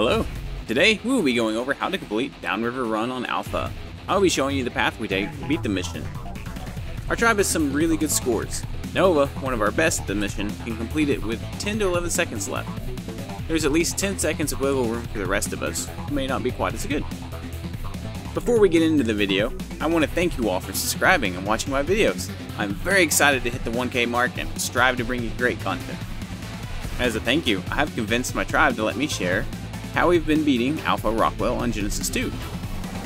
Hello! Today, we will be going over how to complete Downriver Run on Alpha. I will be showing you the path we take to beat the mission. Our tribe has some really good scores. Nova, one of our best at the mission, can complete it with 10 to 11 seconds left. There's at least 10 seconds of wiggle room for the rest of us, who may not be quite as good. Before we get into the video, I want to thank you all for subscribing and watching my videos. I'm very excited to hit the 1K mark and strive to bring you great content. As a thank you, I have convinced my tribe to let me share how we've been beating Alpha Rockwell on Genesis 2.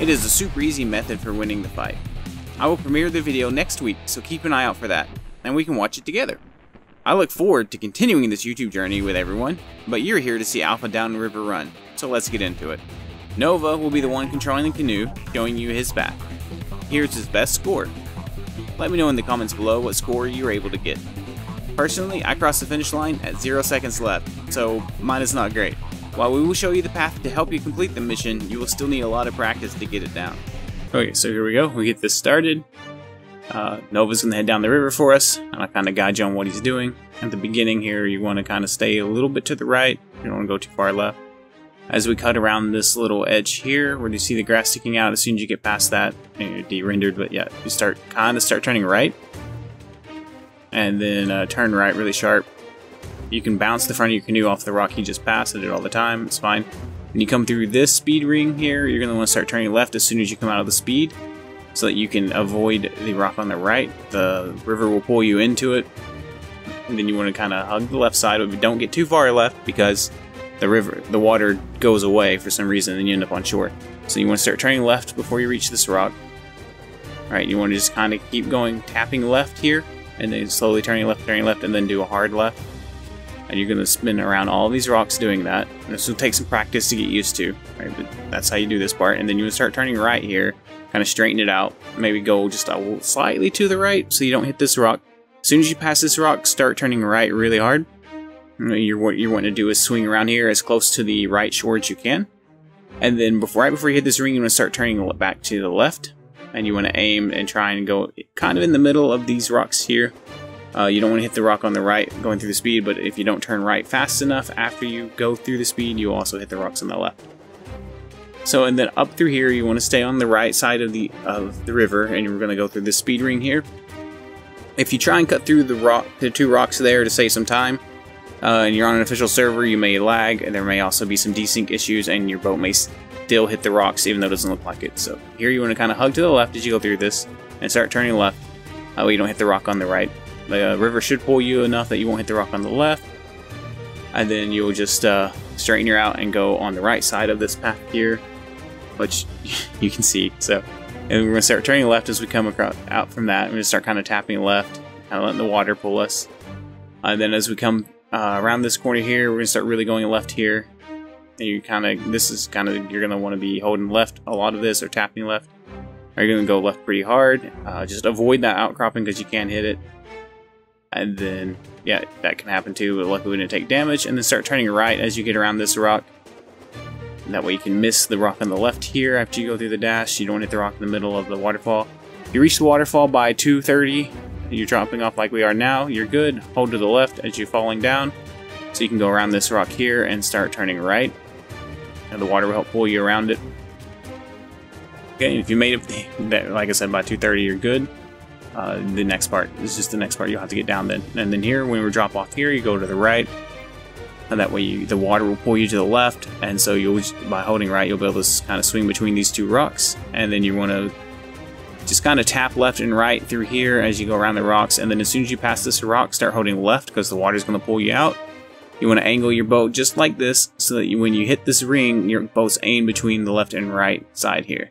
It is a super easy method for winning the fight. I will premiere the video next week, so keep an eye out for that, and we can watch it together. I look forward to continuing this YouTube journey with everyone, but you're here to see Alpha Downriver Run, so let's get into it. Nova will be the one controlling the canoe, showing you his path. Here's his best score. Let me know in the comments below what score you were able to get. Personally, I crossed the finish line at 0 seconds left, so mine is not great. While we will show you the path to help you complete the mission, you will still need a lot of practice to get it down. Okay, so here we go. We get this started. Nova's going to head down the river for us, and I'll kind of guide you on what he's doing. At the beginning here, you want to kind of stay a little bit to the right. You don't want to go too far left. As we cut around this little edge here, where you see the grass sticking out, as soon as you get past that, you're de-rendered, but yeah, you start turning right. And then turn right really sharp. You can bounce the front of your canoe off the rock you just passed. I do it all the time, it's fine. When you come through this speed ring here, you're going to want to start turning left as soon as you come out of the speed, so that you can avoid the rock on the right. The river will pull you into it. And then you want to kind of hug the left side, but don't get too far left because the water goes away for some reason and you end up on shore. So you want to start turning left before you reach this rock. Alright, you want to just kind of keep going, tapping left here, and then slowly turning left, and then do a hard left. And you're going to spin around all these rocks doing that. And this will take some practice to get used to. Right? But that's how you do this part. And then you want to start turning right here, kind of straighten it out. Maybe go just slightly to the right so you don't hit this rock. As soon as you pass this rock, start turning right really hard. What you're wanting to do is swing around here as close to the right shore as you can. And then right before you hit this ring, you want to start turning back to the left. And you want to aim and try and go kind of in the middle of these rocks here. You don't want to hit the rock on the right going through the speed, but if you don't turn right fast enough after you go through the speed, you'll also hit the rocks on the left. So, and then up through here, you want to stay on the right side of the river, and you're going to go through this speed ring here. If you try and cut through the two rocks there to save some time, and you're on an official server, you may lag, and there may also be some desync issues, and your boat may still hit the rocks even though it doesn't look like it. So here you want to kind of hug to the left as you go through this, and start turning left. That way you don't hit the rock on the right. The river should pull you enough that you won't hit the rock on the left, and then you'll just straighten her out and go on the right side of this path here, which you can see. So, and we're going to start turning left as we come out from that. We're going to start kind of tapping left, kind of letting the water pull us. And then as we come around this corner here, we're going to start really going left here. And you you're going to want to be holding left a lot of this, or tapping left. Or you're going to go left pretty hard. Just avoid that outcropping because you can't hit it. And then, yeah, that can happen too, but luckily we didn't take damage. And then start turning right as you get around this rock. And that way you can miss the rock on the left here after you go through the dash. You don't hit the rock in the middle of the waterfall. You reach the waterfall by 2:30. You're dropping off like we are now. You're good. Hold to the left as you're falling down. So you can go around this rock here and start turning right. And the water will help pull you around it. Okay, and if you made it, like I said, by 2:30, you're good. The next part is just the next part. You'll have to get down then. And then here, when we drop off here, you go to the right, and that way the water will pull you to the left, and so you'll, by holding right, you'll be able to kind of swing between these two rocks. And then you want to just kind of tap left and right through here as you go around the rocks. And then as soon as you pass this rock, start holding left because the water's going to pull you out. You want to angle your boat just like this so that when you hit this ring, your boat's aimed between the left and right side here.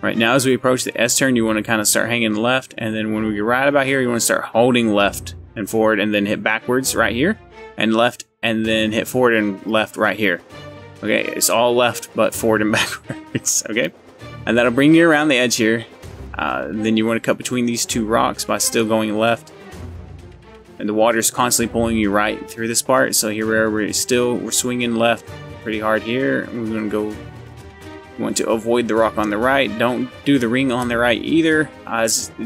Right now, as we approach the S-turn, you want to kind of start hanging left, and then when we get right about here, you want to start holding left and forward, and then hit backwards right here, and left, and then hit forward and left right here. Okay, it's all left, but forward and backwards, okay? And that'll bring you around the edge here. Then you want to cut between these two rocks by still going left. And the water's constantly pulling you right through this part, so here we're swinging left pretty hard here. We're going to go... You want to avoid the rock on the right. Don't do the ring on the right either.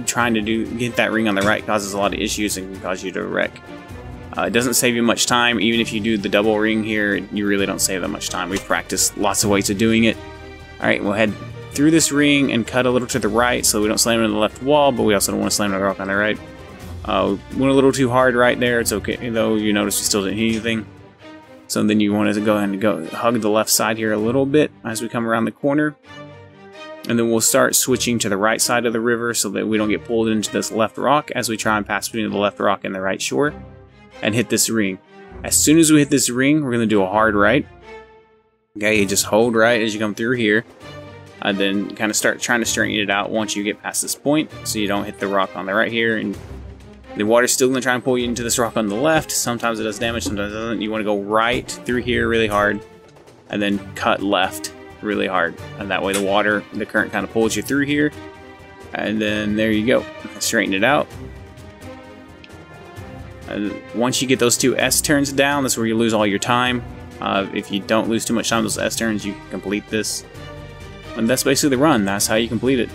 Trying to get that ring on the right causes a lot of issues and can cause you to wreck. It doesn't save you much time. Even if you do the double ring here, you really don't save that much time. We've practiced lots of ways of doing it. Alright, we'll head through this ring and cut a little to the right so we don't slam into the left wall, but we also don't want to slam into the rock on the right. Went a little too hard right there. It's okay, though. You notice you still didn't hit anything. So then you want to go ahead and go hug the left side here a little bit as we come around the corner. And then we'll start switching to the right side of the river so that we don't get pulled into this left rock as we try and pass between the left rock and the right shore and hit this ring. As soon as we hit this ring, we're going to do a hard right. Okay, you just hold right as you come through here. And then kind of start trying to straighten it out once you get past this point so you don't hit the rock on the right here. And the water's still going to try and pull you into this rock on the left. Sometimes it does damage, sometimes it doesn't. You want to go right through here really hard and then cut left really hard. And that way the water, the current kind of pulls you through here. And then there you go. Straighten it out. And once you get those two S turns down, that's where you lose all your time. If you don't lose too much time on those S turns, you can complete this. And that's basically the run. That's how you complete it.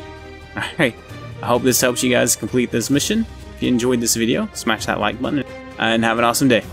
Alright, I hope this helps you guys complete this mission. If you enjoyed this video, smash that like button and have an awesome day.